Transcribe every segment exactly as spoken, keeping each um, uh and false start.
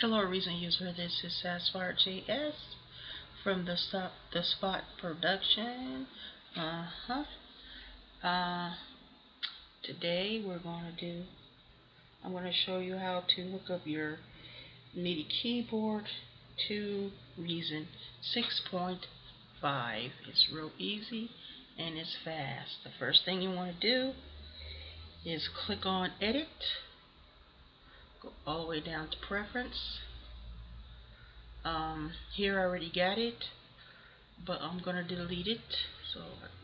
Hello Reason user, this is Sasfire J S from the Spot, the Spot Production. Uh-huh. Uh, today we're going to do, I'm going to show you how to hook up your MIDI keyboard to Reason six point five. It's real easy and it's fast. The first thing you want to do is click on Edit. Go all the way down to preference. Um, here I already got it, but I'm gonna delete it, so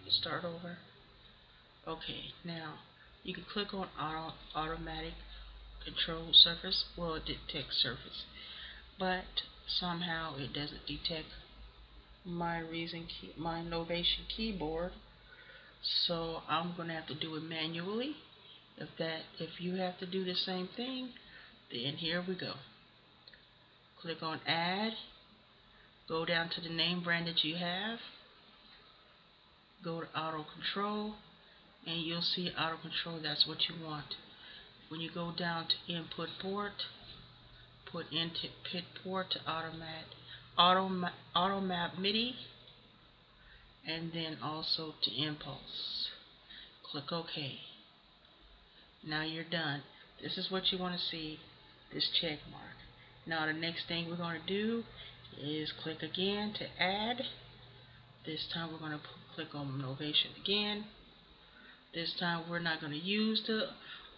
start over. Okay, now you can click on auto, automatic control surface. Well, it detects surface, but somehow it doesn't detect my Reason key, my Novation keyboard. So I'm gonna have to do it manually. If that, if you have to do the same thing, then here we go. Click on Add. Go down to the name brand that you have. Go to Auto Control, and you'll see Auto Control. That's what you want. When you go down to Input Port, put Input Port to Automap, Automap, Automap MIDI, and then also to Impulse. Click OK. Now you're done. This is what you want to see, this check mark. Now the next thing we're going to do is click again to add. This time we're going to click on Novation again. This time we're not going to use the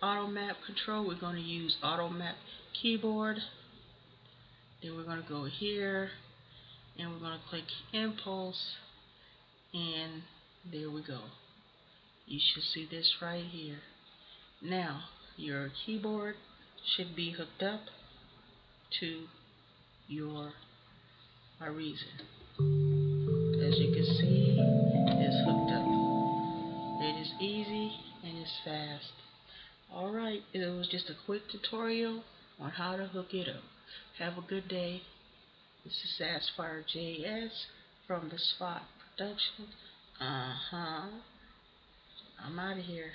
Automap control. We're going to use Automap keyboard. Then we're going to go here and we're going to click Impulse, and there we go. You should see this right here. Now your keyboard should be hooked up to your Reason. As you can see, it's hooked up. It is easy and it's fast. Alright, it was just a quick tutorial on how to hook it up. Have a good day. This is Sasfire J S from the Spot Production. Uh-huh. I'm out of here.